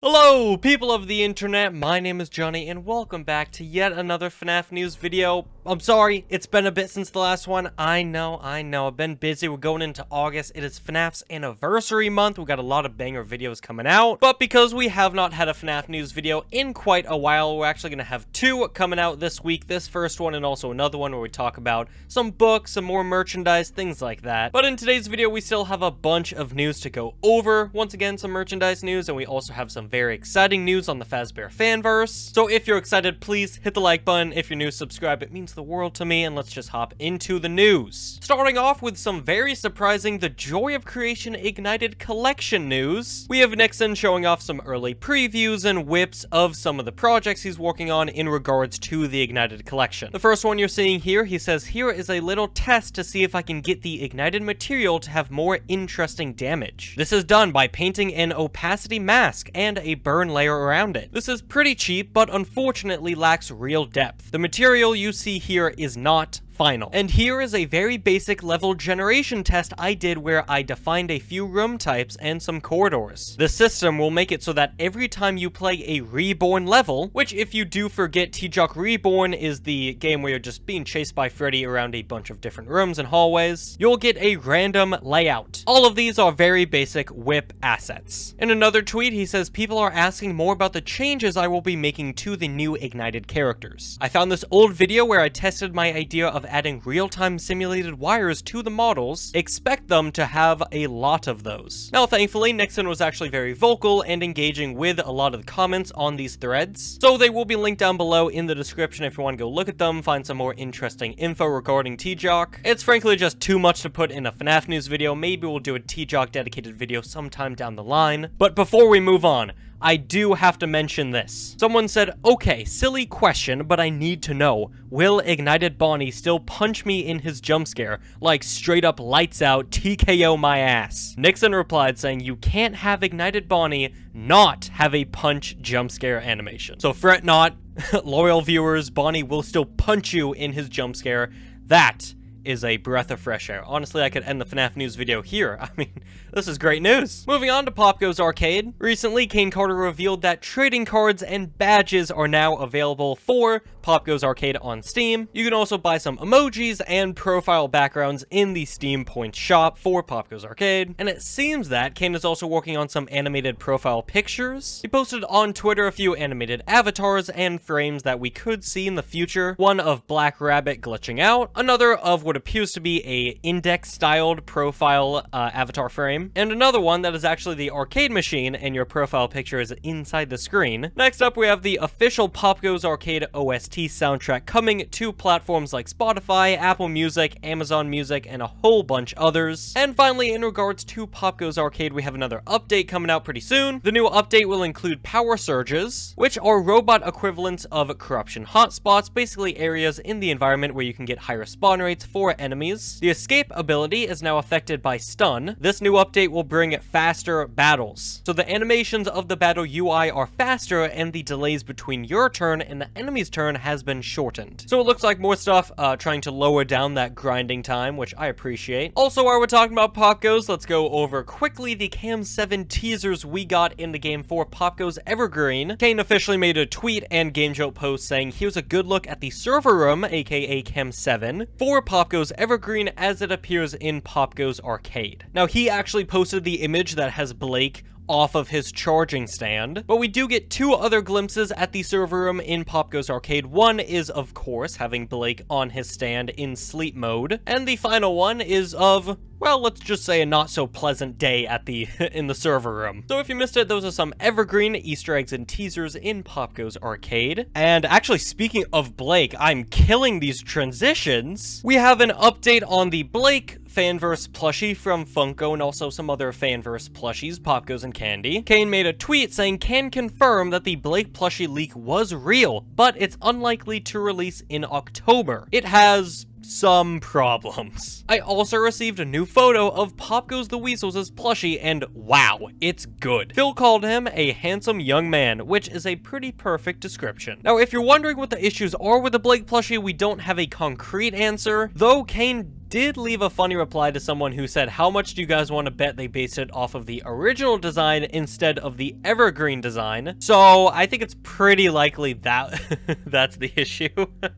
Hello people of the internet, my name is Johnny and welcome back to yet another FNAF news video. I'm sorry, it's been a bit since the last one. I know, I've been busy. We're going into August. It is FNAF's anniversary month. We got a lot of banger videos coming out, but because we have not had a FNAF news video in quite a while, we're actually going to have two coming out this week. This first one and also another one where we talk about some books, some more merchandise, things like that. But in today's video, we still have a bunch of news to go over. Once again, some merchandise news, and we also have some very exciting news on the Fazbear Fanverse. So if you're excited, please hit the like button. If you're new, subscribe. It means the world to me, and let's just hop into the news. Starting off with some very surprising The Joy of Creation Ignited Collection news. We have Nikson showing off some early previews and whips of some of the projects he's working on in regards to the Ignited Collection. The first one you're seeing here, he says, "Here is a little test to see if I can get the ignited material to have more interesting damage. This is done by painting an opacity mask and a burn layer around it. This is pretty cheap, but unfortunately lacks real depth. The material you see here is not final. And here is a very basic level generation test I did where I defined a few room types and some corridors. The system will make it so that every time you play a Reborn level, which if you do forget, TJoC Reborn is the game where you're just being chased by Freddy around a bunch of different rooms and hallways, you'll get a random layout. All of these are very basic whip assets." In another tweet, he says, "People are asking more about the changes I will be making to the new ignited characters. I found this old video where I tested my idea of adding real-time simulated wires to the models. Expect them to have a lot of those." Now, thankfully, Nikson was actually very vocal and engaging with a lot of the comments on these threads, so they will be linked down below in the description if you want to go look at them, find some more interesting info regarding TJoC. It's frankly just too much to put in a FNAF news video. Maybe we'll do a TJoC dedicated video sometime down the line. But before we move on, I do have to mention this. Someone said, "Okay, silly question, but I need to know. Will Ignited Bonnie still punch me in his jump scare? Like straight up lights out, TKO my ass." Nikson replied saying, "You can't have Ignited Bonnie not have a punch jump scare animation. So fret not, loyal viewers, Bonnie will still punch you in his jump scare." That is a breath of fresh air. Honestly, I could end the FNAF news video here. I mean, this is great news. Moving on to POPGOES Arcade. Recently, Kane Carter revealed that trading cards and badges are now available for POPGOES Arcade on Steam. You can also buy some emojis and profile backgrounds in the Steam Point shop for POPGOES Arcade. And it seems that Kane is also working on some animated profile pictures. He posted on Twitter a few animated avatars and frames that we could see in the future. One of Black Rabbit glitching out, another of what appears to be a index-styled profile avatar frame, and another one that is actually the arcade machine, and your profile picture is inside the screen. Next up, we have the official POPGOES Arcade OST soundtrack coming to platforms like Spotify, Apple Music, Amazon Music, and a whole bunch others. And finally, in regards to POPGOES Arcade, we have another update coming out pretty soon. The new update will include power surges, which are robot equivalents of corruption hotspots, basically areas in the environment where you can get higher spawn rates for enemies. The escape ability is now affected by stun. This new update will bring faster battles. So the animations of the battle UI are faster, and the delays between your turn and the enemy's turn has been shortened. So it looks like more stuff trying to lower down that grinding time, which I appreciate. Also, while we're talking about POPGOES, let's go over quickly the Cam 7 teasers we got in the game for POPGOES Evergreen. Kane officially made a tweet and GameJolt post saying, "Here's a good look at the server room, aka Cam 7, for POPGOES Evergreen as it appears in POPGOES Arcade." Now, he actually posted the image that has Blake off of his charging stand, but we do get two other glimpses at the server room in POPGOES Arcade. One is, of course, having Blake on his stand in sleep mode, and the final one is of, well, let's just say a not-so-pleasant day at the in the server room. So if you missed it, those are some Evergreen Easter eggs and teasers in POPGOES Arcade. And actually, speaking of Blake, I'm killing these transitions. We have an update on the Blake Fanverse plushie from Funko and also some other Fanverse plushies, POPGOES and Candy. Kane made a tweet saying, "Can confirm that the Blake plushie leak was real, but it's unlikely to release in October. It has some problems. I also received a new photo of POPGOES the Weasels as plushie, and wow, it's good. Phil called him a handsome young man," which is a pretty perfect description. Now, if you're wondering what the issues are with the Blake plushie, we don't have a concrete answer, though Kane did leave a funny reply to someone who said, how much do you guys want to bet they based it off of the original design instead of the evergreen design? So I think it's pretty likely that that's the issue.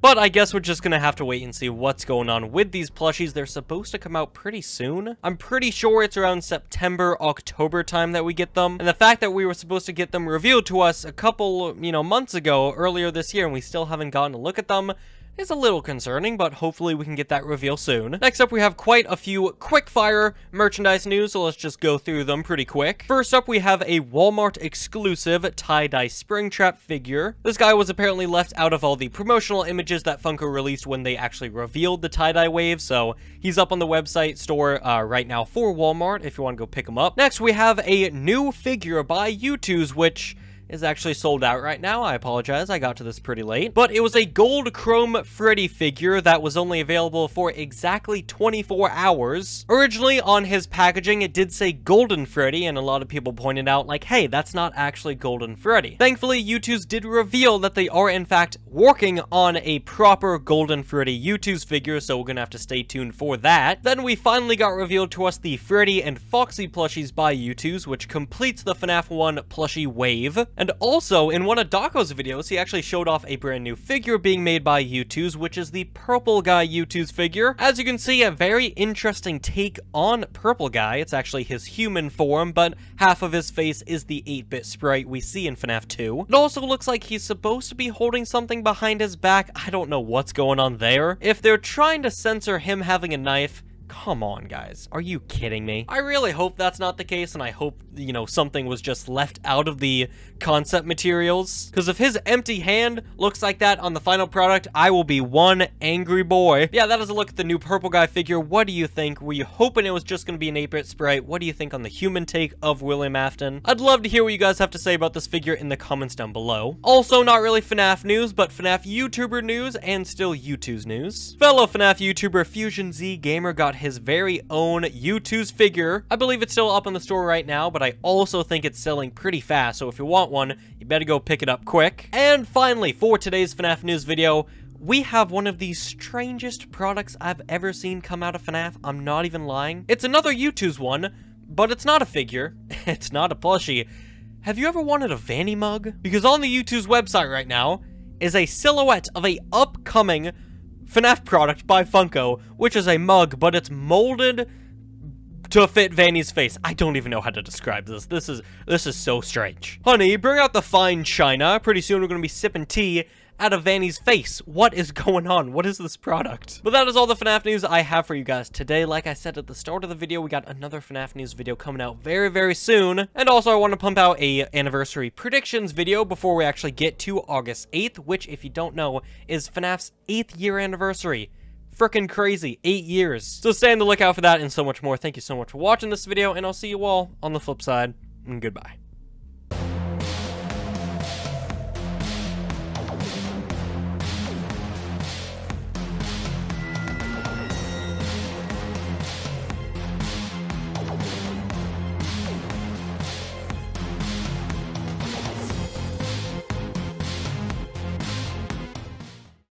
But I guess we're just going to have to wait and see what's going on with these plushies. They're supposed to come out pretty soon. I'm pretty sure it's around September, October time that we get them. And the fact that we were supposed to get them revealed to us a couple, months ago, earlier this year, and we still haven't gotten a look at them, is a little concerning, but hopefully we can get that reveal soon. Next up, we have quite a few quick-fire merchandise news, so let's just go through them pretty quick. First up, we have a Walmart-exclusive tie-dye Springtrap figure. This guy was apparently left out of all the promotional images that Funko released when they actually revealed the tie-dye wave, so he's up on the website store right now for Walmart if you want to go pick him up. Next, we have a new figure by YouTooz, which is actually sold out right now. I apologize, I got to this pretty late. But it was a gold chrome Freddy figure that was only available for exactly 24 hours. Originally on his packaging, it did say Golden Freddy, and a lot of people pointed out like, hey, that's not actually Golden Freddy. Thankfully, YouTooz did reveal that they are in fact working on a proper Golden Freddy YouTooz figure, so we're gonna have to stay tuned for that. Then we finally got revealed to us the Freddy and Foxy plushies by YouTooz, which completes the FNAF 1 plushie wave. And also, in one of Daco's videos, he actually showed off a brand new figure being made by YouTooz, which is the Purple Guy YouTooz figure. As you can see, a very interesting take on Purple Guy. It's actually his human form, but half of his face is the 8-bit sprite we see in FNAF 2. It also looks like he's supposed to be holding something behind his back. I don't know what's going on there. If they're trying to censor him having a knife, come on, guys. Are you kidding me? I really hope that's not the case, and I hope, something was just left out of the concept materials. Because if his empty hand looks like that on the final product, I will be one angry boy. Yeah, that is a look at the new Purple Guy figure. What do you think? Were you hoping it was just going to be an 8-bit sprite? What do you think on the human take of William Afton? I'd love to hear what you guys have to say about this figure in the comments down below. Also, not really FNAF news, but FNAF YouTuber news and still YouTooz news. Fellow FNAF YouTuber Fusion Z Gamer got his very own YouTooz figure. I believe it's still up on the store right now, but I also think it's selling pretty fast, so if you want one, you better go pick it up quick. And finally, for today's FNAF news video, we have one of the strangest products I've ever seen come out of FNAF. I'm not even lying. It's another YouTooz one, but it's not a figure. It's not a plushie. Have you ever wanted a Vanny mug? Because on the YouTooz website right now is a silhouette of a upcoming FNAF product by Funko, which is a mug, but it's molded to fit Vanny's face. I don't even know how to describe this. This is so strange. Honey, bring out the fine china. Pretty soon we're gonna be sipping tea out of Vanny's face. What is going on? What is this product? But that is all the FNAF news I have for you guys today. Like I said at the start of the video, we got another FNAF news video coming out very, very soon. And also I want to pump out a anniversary predictions video before we actually get to August 8th, which if you don't know, is FNAF's 8th year anniversary. Freaking crazy, 8 years. So stay on the lookout for that and so much more. Thank you so much for watching this video, and I'll see you all on the flip side, and goodbye.